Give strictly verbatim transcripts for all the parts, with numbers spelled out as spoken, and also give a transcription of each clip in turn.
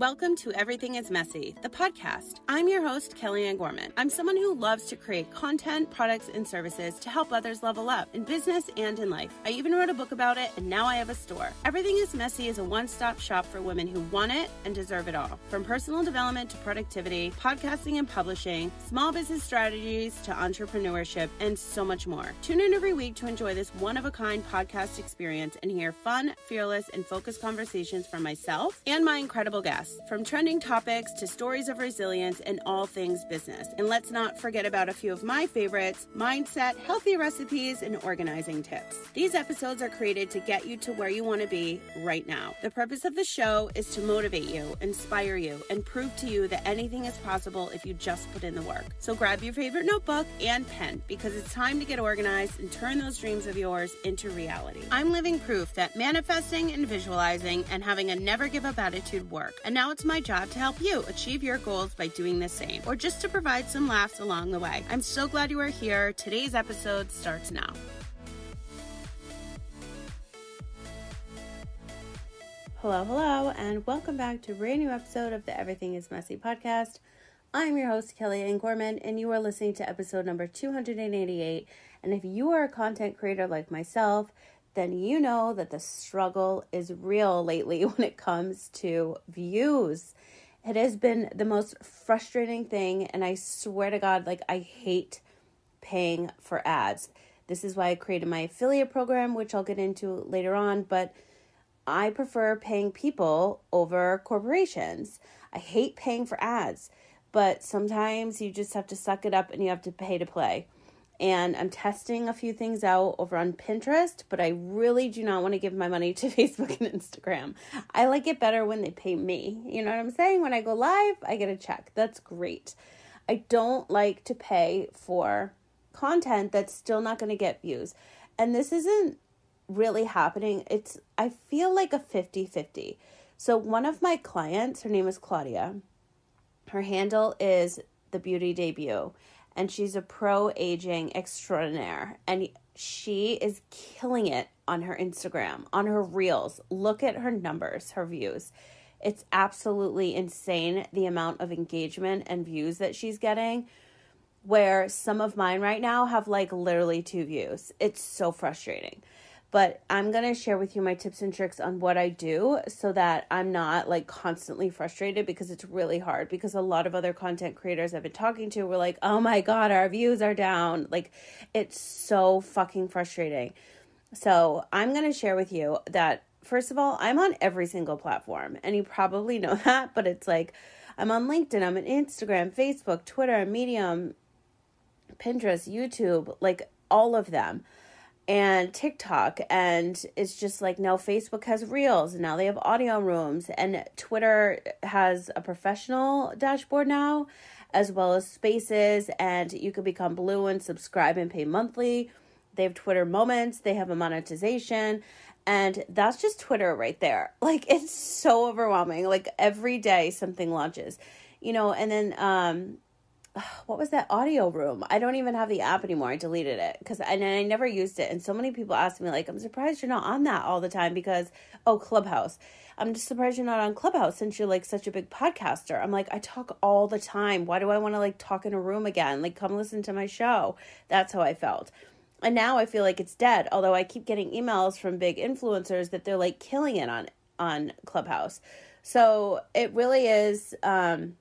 Welcome to Everything is Messy, the podcast. I'm your host, Kelly Ann Gorman. I'm someone who loves to create content, products, and services to help others level up in business and in life. I even wrote a book about it, and now I have a store. Everything is Messy is a one-stop shop for women who want it and deserve it all. From personal development to productivity, podcasting and publishing, small business strategies to entrepreneurship, and so much more. Tune in every week to enjoy this one-of-a-kind podcast experience and hear fun, fearless, and focused conversations from myself and my incredible guests, from trending topics to stories of resilience and all things business. And let's not forget about a few of my favorites: mindset, healthy recipes, and organizing tips. These episodes are created to get you to where you want to be right now. The purpose of the show is to motivate you, inspire you, and prove to you that anything is possible if you just put in the work. So grab your favorite notebook and pen, because it's time to get organized and turn those dreams of yours into reality. I'm living proof that manifesting and visualizing and having a never give up attitude work. And now it's my job to help you achieve your goals by doing the same, or just to provide some laughs along the way. I'm so glad you are here. Today's episode starts now. Hello, hello, and welcome back to a brand new episode of the Everything is Messy podcast. I'm your host, Kelly Ann Gorman, and you are listening to episode number two hundred eighty-eight. And if you are a content creator like myself, then you know that the struggle is real lately when it comes to views. It has been the most frustrating thing, and I swear to God, like, I hate paying for ads. This is why I created my affiliate program, which I'll get into later on, but I prefer paying people over corporations. I hate paying for ads, but sometimes you just have to suck it up and you have to pay to play. And I'm testing a few things out over on Pinterest, but I really do not want to give my money to Facebook and Instagram. I like it better when they pay me. You know what I'm saying? When I go live, I get a check. That's great. I don't like to pay for content that's still not going to get views. And this isn't really happening. It's, I feel like a fifty fifty. So one of my clients, her name is Claudia. Her handle is The Beauty Debut, and she's a pro-aging extraordinaire, and she is killing it on her Instagram, on her reels. Look at her numbers, her views. It's absolutely insane the amount of engagement and views that she's getting, where some of mine right now have like literally two views. It's so frustrating. But I'm going to share with you my tips and tricks on what I do so that I'm not like constantly frustrated, because it's really hard, because a lot of other content creators I've been talking to were like, oh my God, our views are down. Like, it's so fucking frustrating. So I'm going to share with you that, first of all, I'm on every single platform, and you probably know that, but it's like, I'm on LinkedIn, I'm on Instagram, Facebook, Twitter, Medium, Pinterest, YouTube, like all of them. And TikTok, and it's just like, now Facebook has reels, and now they have audio rooms, and Twitter has a professional dashboard now, as well as spaces, and you can become blue and subscribe and pay monthly. They have Twitter moments, they have a monetization, and that's just Twitter right there. Like, it's so overwhelming. Like, every day something launches, you know, and then, um, what was that audio room? I don't even have the app anymore. I deleted it because I, I never used it. And so many people ask me, like, I'm surprised you're not on that all the time because, oh, Clubhouse. I'm just surprised you're not on Clubhouse since you're like such a big podcaster. I'm like, I talk all the time. Why do I want to like talk in a room again? Like, come listen to my show. That's how I felt. And now I feel like it's dead. Although I keep getting emails from big influencers that they're like killing it on, on Clubhouse. So it really is, um,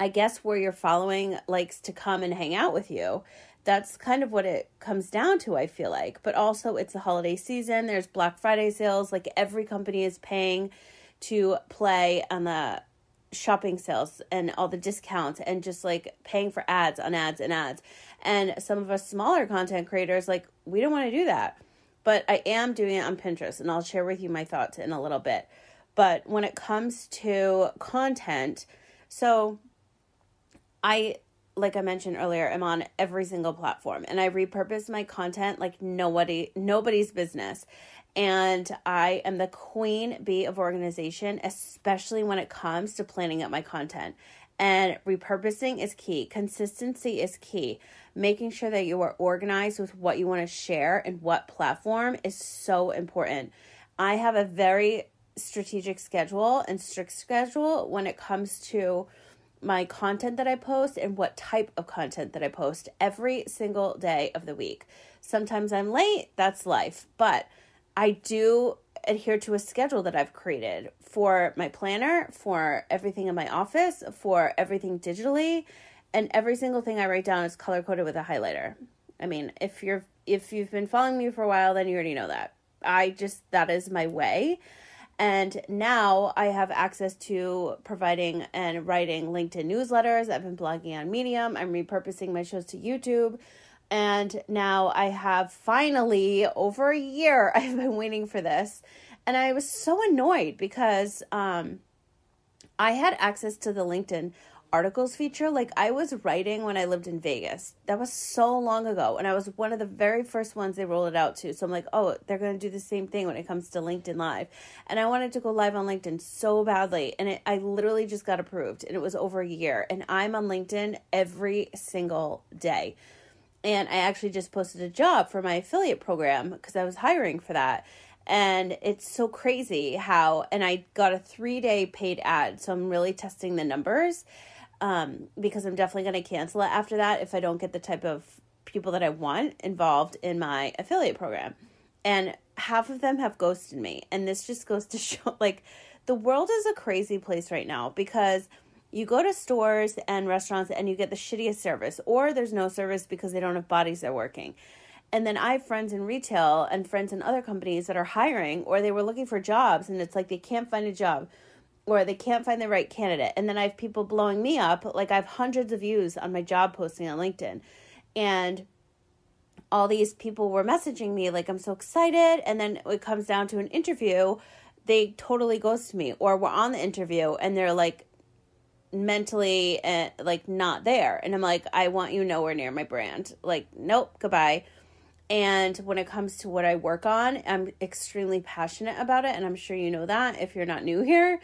I guess, where your following likes to come and hang out with you. That's kind of what it comes down to, I feel like. But also, it's the holiday season. There's Black Friday sales. Like, every company is paying to play on the shopping sales and all the discounts, and just like paying for ads on ads and ads. And some of us smaller content creators, like, we don't want to do that. But I am doing it on Pinterest, and I'll share with you my thoughts in a little bit. But when it comes to content, so I, like I mentioned earlier, am on every single platform, and I repurpose my content like nobody, nobody's business. And I am the queen bee of organization, especially when it comes to planning out my content. And repurposing is key. Consistency is key. Making sure that you are organized with what you want to share and what platform is so important. I have a very strategic schedule and strict schedule when it comes to my content that I post and what type of content that I post every single day of the week. Sometimes I'm late, that's life, but I do adhere to a schedule that I've created for my planner, for everything in my office, for everything digitally, and every single thing I write down is color-coded with a highlighter. I mean, if you're if you've been following me for a while, then you already know that. I just, that is my way. And now I have access to providing and writing LinkedIn newsletters. I've been blogging on Medium. I'm repurposing my shows to YouTube. And now I have finally, over a year, I've been waiting for this. And I was so annoyed because um, I had access to the LinkedIn articles feature. Like, I was writing when I lived in Vegas. That was so long ago. And I was one of the very first ones they rolled it out to. So I'm like, oh, they're going to do the same thing when it comes to LinkedIn Live. And I wanted to go live on LinkedIn so badly. And it, I literally just got approved. And it was over a year. And I'm on LinkedIn every single day. And I actually just posted a job for my affiliate program because I was hiring for that. And it's so crazy how, and I got a three-day paid ad. So I'm really testing the numbers um, because I'm definitely going to cancel it after that if I don't get the type of people that I want involved in my affiliate program. And half of them have ghosted me. And this just goes to show, like, the world is a crazy place right now because you go to stores and restaurants and you get the shittiest service, or there's no service because they don't have bodies that are working. And then I have friends in retail and friends in other companies that are hiring, or they were looking for jobs and it's like they can't find a job or they can't find the right candidate. And then I have people blowing me up. Like, I have hundreds of views on my job posting on LinkedIn. And all these people were messaging me like, I'm so excited. And then it comes down to an interview. They totally ghost me, or we're on the interview and they're like, mentally and uh, like not there. And I'm like, I want you nowhere near my brand. Like, nope, goodbye. And when it comes to what I work on, I'm extremely passionate about it. And I'm sure you know that if you're not new here.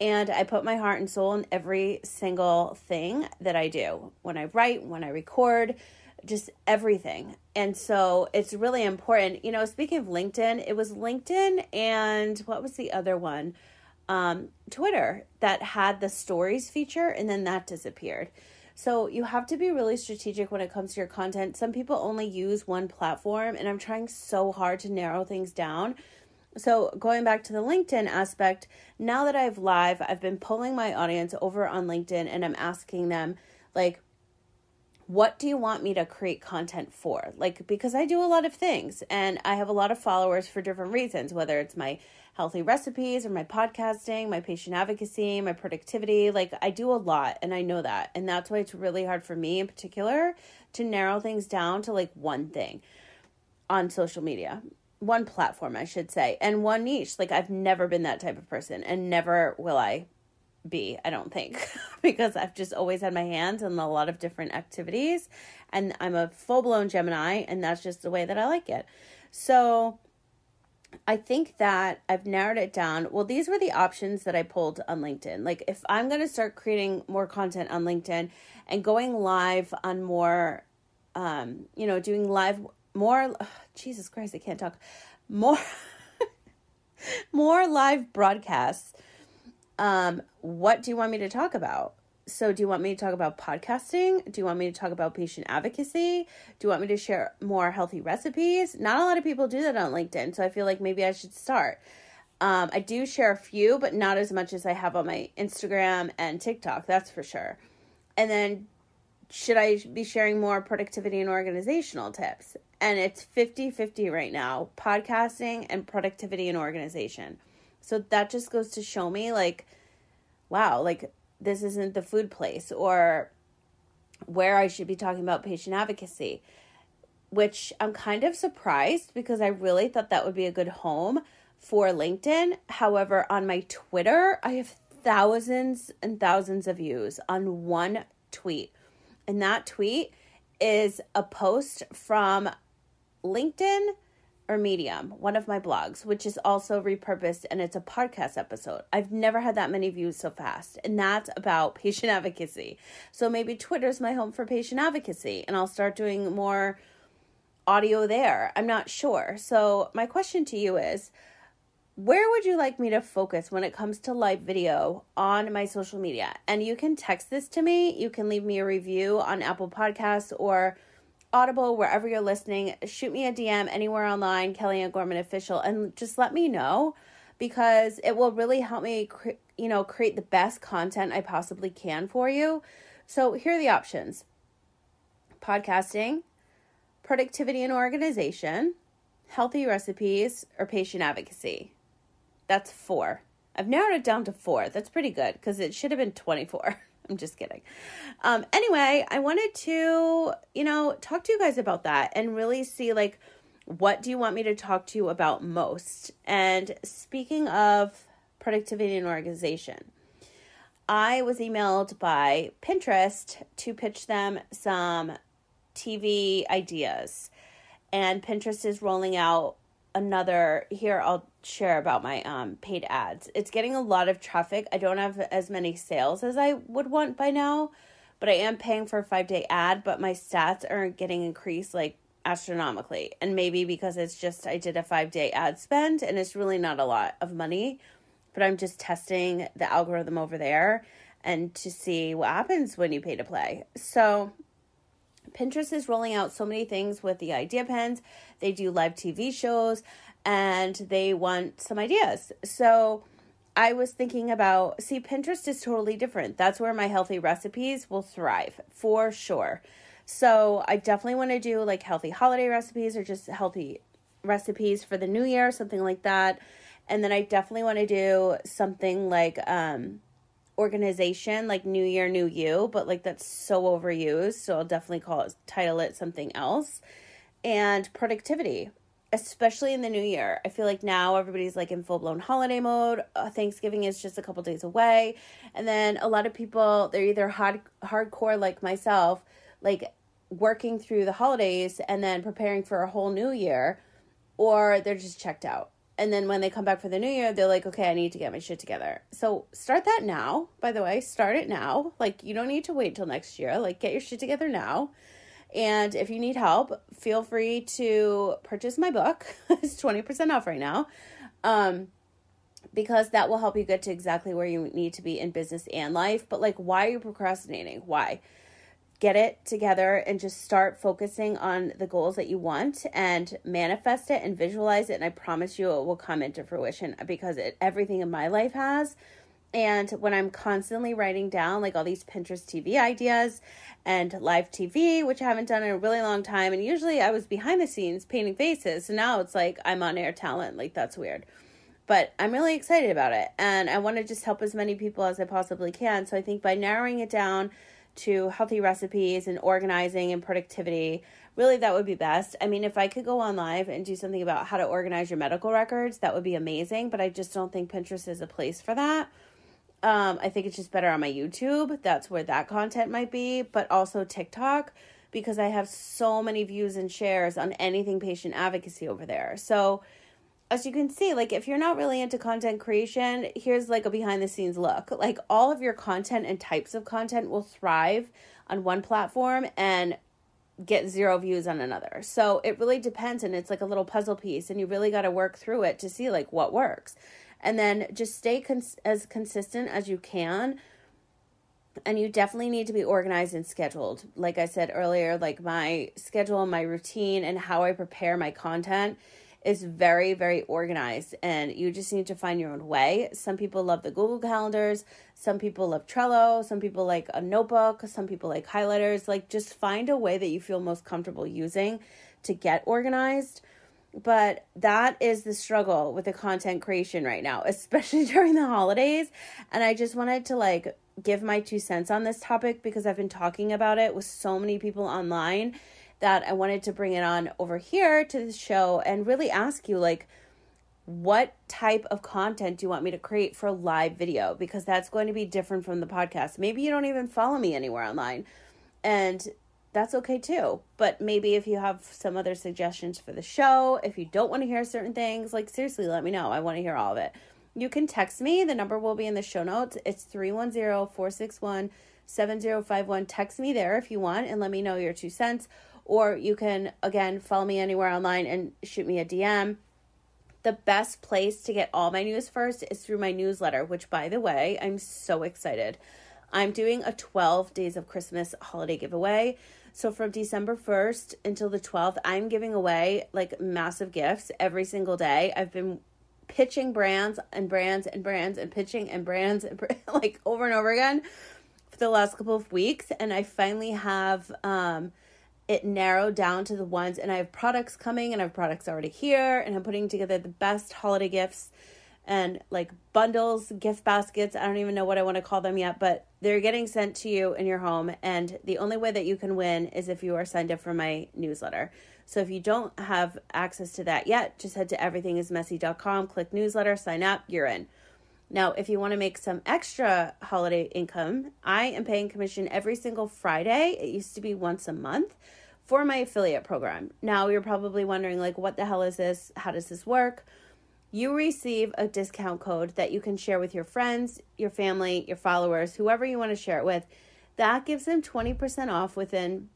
And I put my heart and soul in every single thing that I do. When I write, when I record, just everything. And so it's really important. You know, speaking of LinkedIn, it was LinkedIn and what was the other one? Um, Twitter that had the stories feature, and then that disappeared. So you have to be really strategic when it comes to your content. Some people only use one platform, and I'm trying so hard to narrow things down. So going back to the LinkedIn aspect, now that I've live, I've been polling my audience over on LinkedIn, and I'm asking them, like, what do you want me to create content for? Like, because I do a lot of things and I have a lot of followers for different reasons, whether it's my healthy recipes or my podcasting, my patient advocacy, my productivity. Like, I do a lot and I know that. And that's why it's really hard for me in particular to narrow things down to like one thing on social media, one platform, I should say, and one niche. Like, I've never been that type of person and never will I be, I don't think, because I've just always had my hands in a lot of different activities and I'm a full-blown Gemini and that's just the way that I like it. So I think that I've narrowed it down. Well, these were the options that I pulled on LinkedIn. Like, if I'm going to start creating more content on LinkedIn and going live on more, um, you know, doing live more, oh, Jesus Christ, I can't talk more, more live broadcasts, Um, what do you want me to talk about? So do you want me to talk about podcasting? Do you want me to talk about patient advocacy? Do you want me to share more healthy recipes? Not a lot of people do that on LinkedIn. So I feel like maybe I should start. Um, I do share a few, but not as much as I have on my Instagram and TikTok. That's for sure. And then should I be sharing more productivity and organizational tips? And it's fifty fifty right now, podcasting and productivity and organization. So that just goes to show me, like, wow, like, this isn't the food place, or where I should be talking about patient advocacy, which I'm kind of surprised because I really thought that would be a good home for LinkedIn. However, on my Twitter, I have thousands and thousands of views on one tweet. And that tweet is a post from LinkedIn or Medium, one of my blogs, which is also repurposed, and it's a podcast episode. I've never had that many views so fast, and that's about patient advocacy. So maybe Twitter's my home for patient advocacy, and I'll start doing more audio there. I'm not sure. So my question to you is, where would you like me to focus when it comes to live video on my social media? And you can text this to me. You can leave me a review on Apple Podcasts or Audible, wherever you're listening. Shoot me a D M anywhere online, Kelly Ann Gorman Official, and just let me know, because it will really help me, cre- you know, create the best content I possibly can for you. So here are the options: podcasting, productivity and organization, healthy recipes, or patient advocacy. That's four. I've narrowed it down to four. That's pretty good, because it should have been twenty-four. I'm just kidding. Um, anyway, I wanted to, you know, talk to you guys about that and really see, like, what do you want me to talk to you about most? And speaking of productivity and organization, I was emailed by Pinterest to pitch them some T V ideas. And Pinterest is rolling out another, here I'll share about my um, paid ads. It's getting a lot of traffic. I don't have as many sales as I would want by now, but I am paying for a five-day ad, but my stats are getting increased like astronomically. And maybe because it's just, I did a five-day ad spend and it's really not a lot of money, but I'm just testing the algorithm over there and to see what happens when you pay to play. So Pinterest is rolling out so many things with the idea pins. They do live T V shows and they want some ideas. So I was thinking about, see, Pinterest is totally different. That's where my healthy recipes will thrive for sure. So I definitely want to do like healthy holiday recipes or just healthy recipes for the new year, something like that. And then I definitely want to do something like um, organization, like New Year, New You, but like that's so overused. So I'll definitely call it, title it something else. And productivity, especially in the new year. I feel like now everybody's like in full-blown holiday mode. Uh, Thanksgiving is just a couple days away. And then a lot of people, they're either hard, hardcore like myself, like working through the holidays and then preparing for a whole new year, or they're just checked out. And then when they come back for the new year, they're like, okay, I need to get my shit together. So start that now, by the way, start it now. Like, you don't need to wait till next year, like get your shit together now. And if you need help, feel free to purchase my book. It's twenty percent off right now. Um, because that will help you get to exactly where you need to be in business and life. But like, why are you procrastinating? Why? Get it together and just start focusing on the goals that you want and manifest it and visualize it. And I promise you it will come into fruition, because it, everything in my life has. And when I'm constantly writing down like all these Pinterest T V ideas and live T V, which I haven't done in a really long time. And usually I was behind the scenes painting faces. So now it's like I'm on air talent. Like that's weird, but I'm really excited about it. And I want to just help as many people as I possibly can. So I think by narrowing it down to healthy recipes and organizing and productivity, really that would be best. I mean, if I could go on live and do something about how to organize your medical records, that would be amazing, but I just don't think Pinterest is a place for that. Um, I think it's just better on my YouTube. That's where that content might be, but also TikTok, because I have so many views and shares on anything patient advocacy over there. So as you can see, like if you're not really into content creation, here's like a behind the scenes look. Like all of your content and types of content will thrive on one platform and get zero views on another. So it really depends, and it's like a little puzzle piece, and you really got to work through it to see like what works. And then just stay cons- as consistent as you can. And you definitely need to be organized and scheduled. Like I said earlier, like my schedule, my routine, and how I prepare my content is very, very organized, and you just need to find your own way. Some people love the Google calendars. Some people love Trello. Some people like a notebook. Some people like highlighters. Like just find a way that you feel most comfortable using to get organized. But that is the struggle with the content creation right now, especially during the holidays. And I just wanted to like give my two cents on this topic, because I've been talking about it with so many people online that I wanted to bring it on over here to the show and really ask you, like, what type of content do you want me to create for live video? Because that's going to be different from the podcast. Maybe you don't even follow me anywhere online, and that's okay too. But maybe if you have some other suggestions for the show, if you don't want to hear certain things, like seriously, let me know. I want to hear all of it. You can text me. The number will be in the show notes. It's three one zero, four six one, seven zero five one. Text me there if you want and let me know your two cents. Or you can, again, follow me anywhere online and shoot me a D M. the best place to get all my news first is through my newsletter, which, by the way, I'm so excited. I'm doing a twelve days of Christmas holiday giveaway. So from December first until the twelfth, I'm giving away like massive gifts every single day. I've been pitching brands and brands and brands and pitching and brands and brands, like over and over again for the last couple of weeks. And I finally have um, it narrowed down to the ones, and I have products coming and I have products already here, and I'm putting together the best holiday gifts and like bundles, gift baskets. I don't even know what I want to call them yet, but they're getting sent to you in your home. And the only way that you can win is if you are signed up for my newsletter. So if you don't have access to that yet, just head to everything is messy dot com, click newsletter, sign up, you're in. Now, if you want to make some extra holiday income, I am paying commission every single Friday. It used to be once a month for my affiliate program. Now you're probably wondering like, what the hell is this? How does this work? You receive a discount code that you can share with your friends, your family, your followers, whoever you want to share it with. That gives them twenty percent off within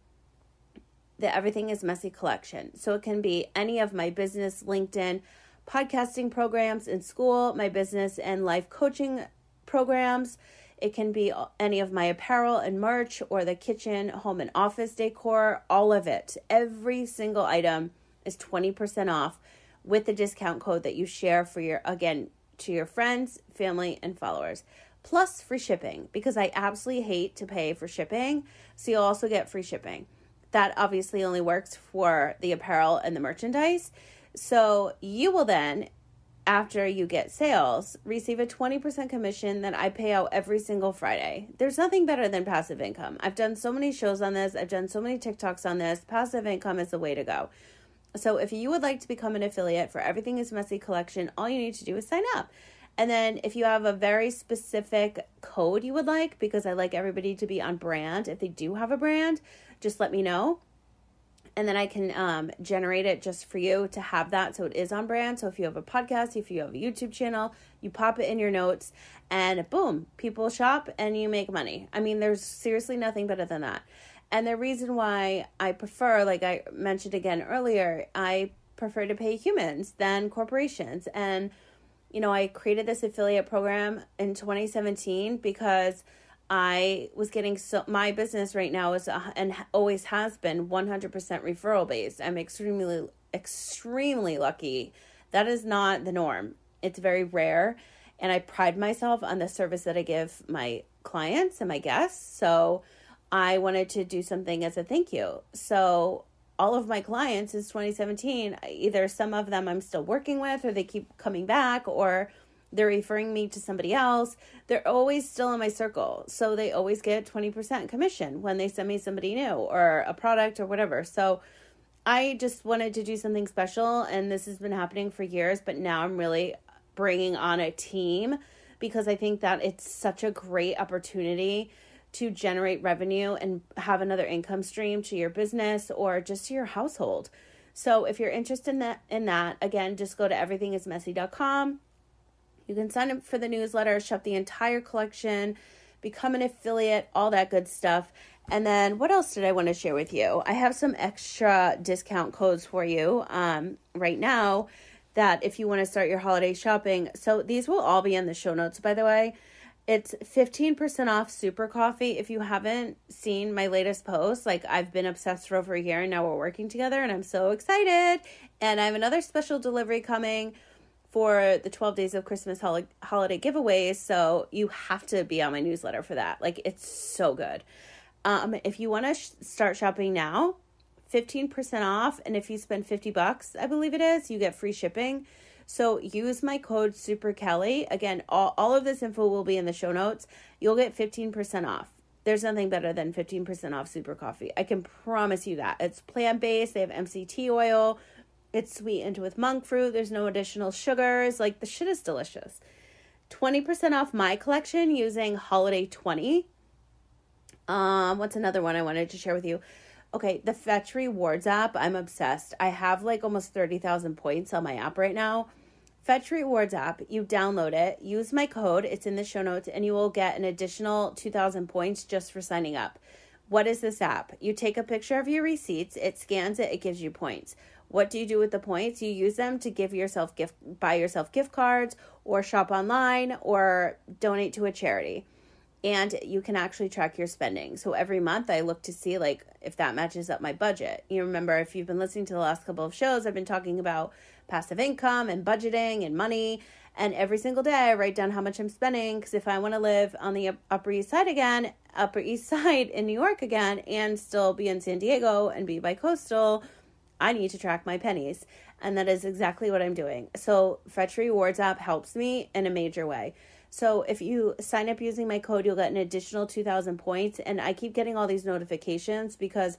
the Everything is Messy collection. So it can be any of my business, LinkedIn, podcasting programs in school, my business and life coaching programs. It can be any of my apparel and merch or the kitchen, home and office decor, all of it. Every single item is twenty percent off with the discount code that you share for your, again, to your friends, family, and followers, plus free shipping, because I absolutely hate to pay for shipping. So you'll also get free shipping. That obviously only works for the apparel and the merchandise. So you will then, after you get sales, receive a twenty percent commission that I pay out every single Friday. There's nothing better than passive income. I've done so many shows on this. I've done so many TikToks on this. Passive income is the way to go. So if you would like to become an affiliate for Everything is Messy collection, all you need to do is sign up. And then if you have a very specific code you would like, because I like everybody to be on brand, if they do have a brand, just let me know. And then I can um, generate it just for you to have that so it is on brand. So if you have a podcast, if you have a YouTube channel, you pop it in your notes and boom, people shop and you make money. I mean, there's seriously nothing better than that. And the reason why I prefer, like I mentioned again earlier, I prefer to pay humans than corporations. And, you know, I created this affiliate program in twenty seventeen because I was getting so, my business right now is, uh, and always has been, one hundred percent referral based. I'm extremely, extremely lucky. That is not the norm. It's very rare. And I pride myself on the service that I give my clients and my guests. So I wanted to do something as a thank you. So all of my clients since twenty seventeen, either some of them I'm still working with or they keep coming back or they're referring me to somebody else. They're always still in my circle. So they always get twenty percent commission when they send me somebody new or a product or whatever. So I just wanted to do something special, and this has been happening for years, but now I'm really bringing on a team because I think that it's such a great opportunity to generate revenue and have another income stream to your business or just to your household. So if you're interested in that, in that, again, just go to everything is messy dot com. You can sign up for the newsletter, shop the entire collection, become an affiliate, all that good stuff. And then what else did I want to share with you? I have some extra discount codes for you um, right now that if you want to start your holiday shopping. So these will all be in the show notes, by the way. It's fifteen percent off Super Coffee. If you haven't seen my latest post, like I've been obsessed for over a year and now we're working together and I'm so excited. And I have another special delivery coming for the twelve days of Christmas hol- holiday giveaways. So you have to be on my newsletter for that. Like it's so good. Um, if you want to sh- start shopping now, fifteen percent off. And if you spend fifty bucks, I believe it is, you get free shipping. So use my code SUPERKELLY. Again, all, all of this info will be in the show notes. You'll get fifteen percent off. There's nothing better than fifteen percent off Super Coffee. I can promise you that. It's plant-based. They have M C T oil. It's sweetened with monk fruit. There's no additional sugars. Like, the shit is delicious. twenty percent off my collection using holiday twenty. Um, what's another one I wanted to share with you? Okay, the Fetch Rewards app, I'm obsessed. I have like almost thirty thousand points on my app right now. Fetch Rewards app, you download it, use my code, it's in the show notes, and you will get an additional two thousand points just for signing up. What is this app? You take a picture of your receipts, it scans it, it gives you points. What do you do with the points? You use them to give yourself gift, buy yourself gift cards, or shop online, or donate to a charity. And you can actually track your spending. So every month I look to see like if that matches up my budget. You remember, if you've been listening to the last couple of shows, I've been talking about passive income and budgeting and money. And every single day I write down how much I'm spending, because if I want to live on the Upper East Side again, Upper East Side in New York again, and still be in San Diego and be bi-coastal, I need to track my pennies. And that is exactly what I'm doing. So Fetch Rewards app helps me in a major way. So if you sign up using my code, you'll get an additional two thousand points. And I keep getting all these notifications because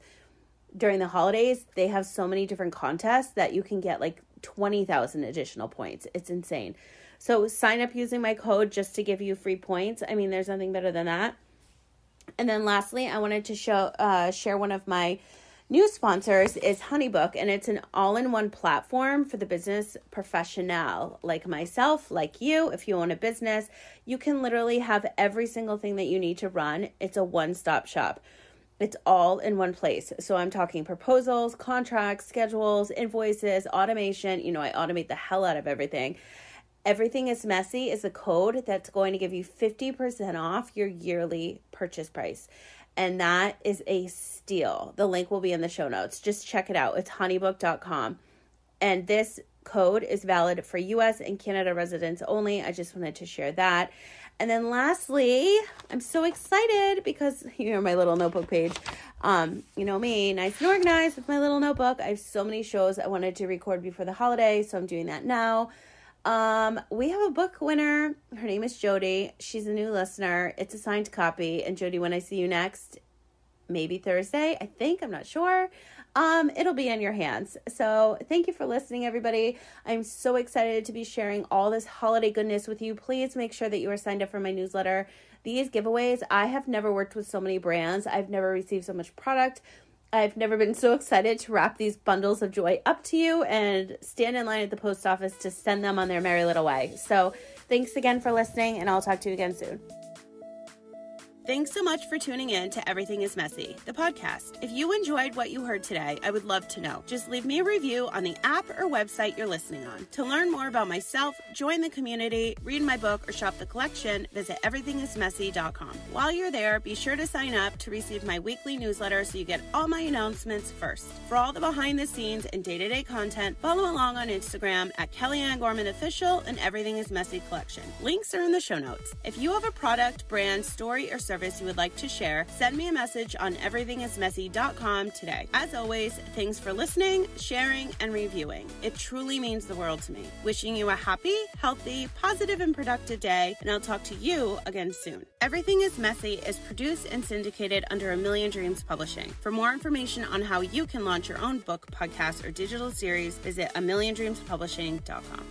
during the holidays, they have so many different contests that you can get like twenty thousand additional points. It's insane. So sign up using my code just to give you free points. I mean, there's nothing better than that. And then lastly, I wanted to show uh, share one of my new sponsors is HoneyBook, and it's an all-in-one platform for the business professional like myself, like you. If you own a business, you can literally have every single thing that you need to run. It's a one-stop shop. It's all in one place. So I'm talking proposals, contracts, schedules, invoices, automation. You know, I automate the hell out of everything. Everything is Messy is a code that's going to give you fifty percent off your yearly purchase price. And that is a steal. The link will be in the show notes. Just check it out. It's honeybook dot com. And this code is valid for U S and Canada residents only. I just wanted to share that. And then lastly, I'm so excited because here's my little notebook page. Um, you know me, nice and organized with my little notebook. I have so many shows I wanted to record before the holiday, so I'm doing that now. Um, we have a book winner. Her name is Jody. She's a new listener. It's a signed copy. And Jody, when I see you next, maybe Thursday, I think, I'm not sure. Um, it'll be in your hands. So thank you for listening, everybody. I'm so excited to be sharing all this holiday goodness with you. Please make sure that you are signed up for my newsletter. These giveaways, I have never worked with so many brands. I've never received so much product. I've never been so excited to wrap these bundles of joy up to you and stand in line at the post office to send them on their merry little way. So thanks again for listening, and I'll talk to you again soon. Thanks so much for tuning in to Everything is Messy, the podcast. If you enjoyed what you heard today, I would love to know. Just leave me a review on the app or website you're listening on. To learn more about myself, join the community, read my book, or shop the collection, visit everything is messy dot com. While you're there, be sure to sign up to receive my weekly newsletter so you get all my announcements first. For all the behind-the-scenes and day-to-day content, follow along on Instagram at Kelly Ann Gorman Official and Everything is Messy Collection. Links are in the show notes. If you have a product, brand, story, or service you would like to share, send me a message on everything is messy dot com today. As always, thanks for listening, sharing, and reviewing. It truly means the world to me. Wishing you a happy, healthy, positive, and productive day, and I'll talk to you again soon. Everything is Messy is produced and syndicated under A Million Dreams Publishing. For more information on how you can launch your own book, podcast, or digital series, visit a million dreams publishing dot com.